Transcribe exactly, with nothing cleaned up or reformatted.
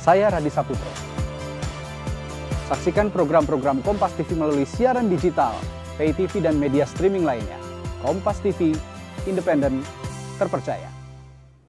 Saya Radi Saputro. Saksikan program-program Kompas T V melalui siaran digital, pay T V dan media streaming lainnya. Kompas T V, independen, terpercaya.